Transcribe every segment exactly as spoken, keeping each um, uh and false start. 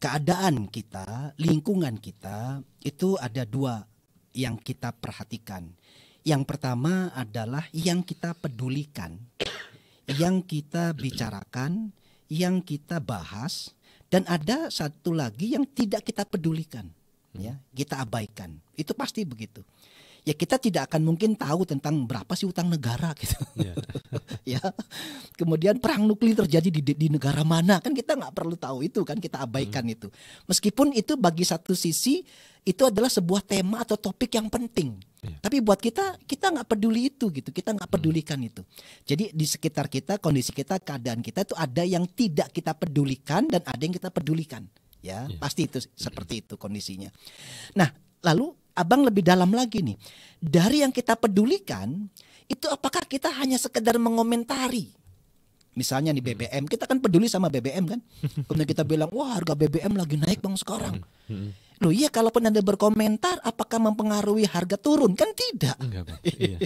keadaan kita, lingkungan kita itu ada dua yang kita perhatikan. Yang pertama adalah yang kita pedulikan, yang kita bicarakan, yang kita bahas, dan ada satu lagi yang tidak kita pedulikan, ya, kita abaikan. Itu pasti begitu. Ya, kita tidak akan mungkin tahu tentang berapa sih utang negara gitu. Yeah. Ya. Kemudian perang nuklir terjadi di, di negara mana, kan kita nggak perlu tahu itu kan, kita abaikan mm. itu. Meskipun itu bagi satu sisi itu adalah sebuah tema atau topik yang penting. Yeah. Tapi buat kita, kita nggak peduli itu gitu, kita nggak pedulikan mm. itu. Jadi di sekitar kita, kondisi kita, keadaan kita itu ada yang tidak kita pedulikan dan ada yang kita pedulikan. Ya, yeah. Pasti itu seperti itu kondisinya. Nah, lalu Abang lebih dalam lagi nih, dari yang kita pedulikan itu apakah kita hanya sekedar mengomentari? Misalnya di B B M, kita kan peduli sama B B M kan? Kemudian kita bilang, wah harga B B M lagi naik bang sekarang. Loh iya, kalaupun Anda berkomentar apakah mempengaruhi harga turun? Kan tidak. Enggak, Pak. Iya.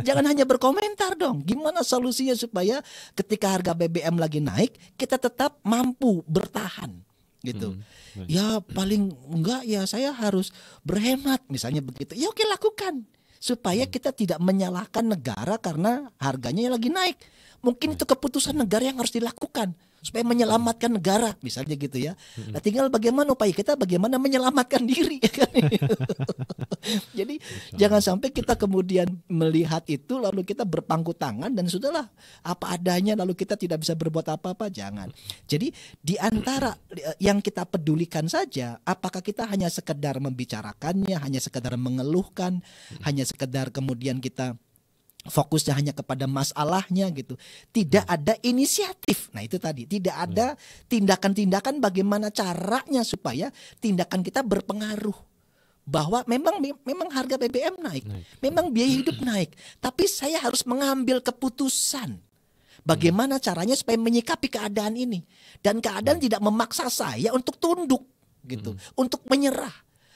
Jangan hanya berkomentar dong. Gimana solusinya supaya ketika harga B B M lagi naik kita tetap mampu bertahan? Gitu, hmm, ya paling enggak ya saya harus berhemat misalnya begitu. Ya oke, lakukan supaya hmm. kita tidak menyalahkan negara karena harganya lagi naik. Mungkin hmm. itu keputusan negara yang harus dilakukan supaya menyelamatkan negara misalnya gitu ya. Hmm. Nah, tinggal bagaimana upaya kita, bagaimana menyelamatkan diri. Kan? Jadi Insya jangan sampai kita kemudian melihat itu lalu kita berpangku tangan dan sudahlah apa adanya lalu kita tidak bisa berbuat apa-apa, jangan. Jadi di antara yang kita pedulikan saja, apakah kita hanya sekedar membicarakannya, hanya sekedar mengeluhkan, hmm. hanya sekedar kemudian kita fokusnya hanya kepada masalahnya gitu. Tidak ada inisiatif. Nah itu tadi, tidak ada tindakan-tindakan bagaimana caranya supaya tindakan kita berpengaruh. Bahwa memang memang harga B B M naik, naik. Memang biaya hidup naik. Tapi saya harus mengambil keputusan. Bagaimana caranya supaya menyikapi keadaan ini. Dan keadaan tidak memaksa saya untuk tunduk gitu, untuk menyerah.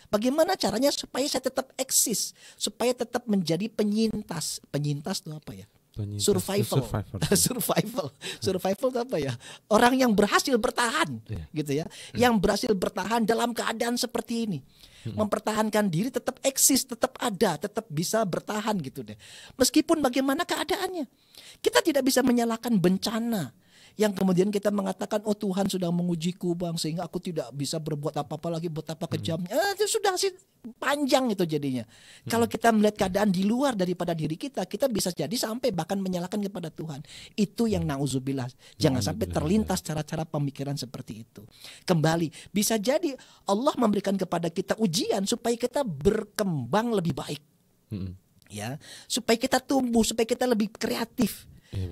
Bagaimana caranya supaya saya tetap eksis, supaya tetap menjadi penyintas. Penyintas itu apa ya? Penyintas, survival. Survival. survival. Survival itu apa ya? Orang yang berhasil bertahan, yeah. gitu ya. Yang berhasil bertahan dalam keadaan seperti ini. Mempertahankan diri tetap eksis, tetap ada, tetap bisa bertahan gitu deh. Meskipun bagaimana keadaannya. Kita tidak bisa menyalahkan bencana. Yang kemudian kita mengatakan, oh Tuhan sudah mengujiku bang, sehingga aku tidak bisa berbuat apa-apa lagi, buat apa kejamnya. Eh, itu sudah sih panjang itu jadinya. Hmm. Kalau kita melihat keadaan di luar daripada diri kita, kita bisa jadi sampai bahkan menyalahkan kepada Tuhan. Itu yang na'udzubillah. Jangan sampai terlintas cara-cara pemikiran seperti itu. Kembali, bisa jadi Allah memberikan kepada kita ujian supaya kita berkembang lebih baik. Hmm. Ya, supaya kita tumbuh, supaya kita lebih kreatif.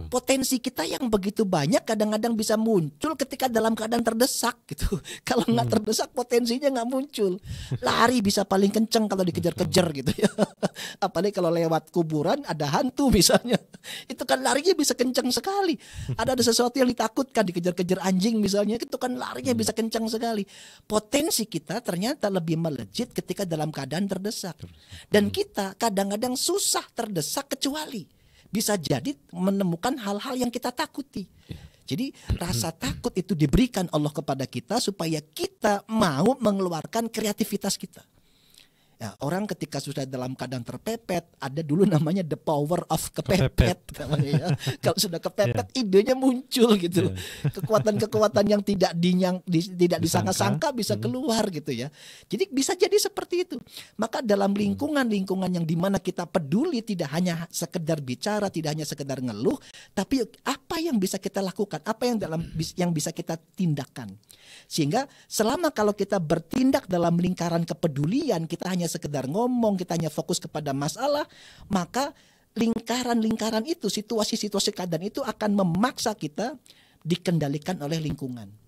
Potensi kita yang begitu banyak kadang-kadang bisa muncul ketika dalam keadaan terdesak gitu. Kalau nggak terdesak potensinya nggak muncul. Lari bisa paling kenceng kalau dikejar-kejar gitu ya. Apalagi kalau lewat kuburan ada hantu misalnya. Itu kan larinya bisa kenceng sekali. Ada ada sesuatu yang ditakutkan, dikejar-kejar anjing misalnya, itu kan larinya bisa kenceng sekali. Potensi kita ternyata lebih melejit ketika dalam keadaan terdesak. Dan kita kadang-kadang susah terdesak kecuali bisa jadi menemukan hal-hal yang kita takuti. Jadi rasa takut itu diberikan Allah kepada kita supaya kita mau mengeluarkan kreativitas kita. Ya, orang ketika sudah dalam keadaan terpepet, ada dulu namanya the power of kepepet, kepepet. Namanya ya. Kalau sudah kepepet, yeah. idenya muncul gitu. Kekuatan-kekuatan yeah. yang tidak dinyang, di, tidak disangka-sangka bisa keluar gitu ya. Jadi bisa jadi seperti itu. Maka dalam lingkungan-lingkungan yang dimana kita peduli, tidak hanya sekedar bicara, tidak hanya sekedar ngeluh, tapi apa yang bisa kita lakukan, apa yang dalam yang bisa kita tindakan. Sehingga selama kalau kita bertindak dalam lingkaran kepedulian, kita hanya sekedar ngomong, kita hanya fokus kepada masalah, maka lingkaran-lingkaran itu, situasi-situasi keadaan itu akan memaksa kita dikendalikan oleh lingkungan.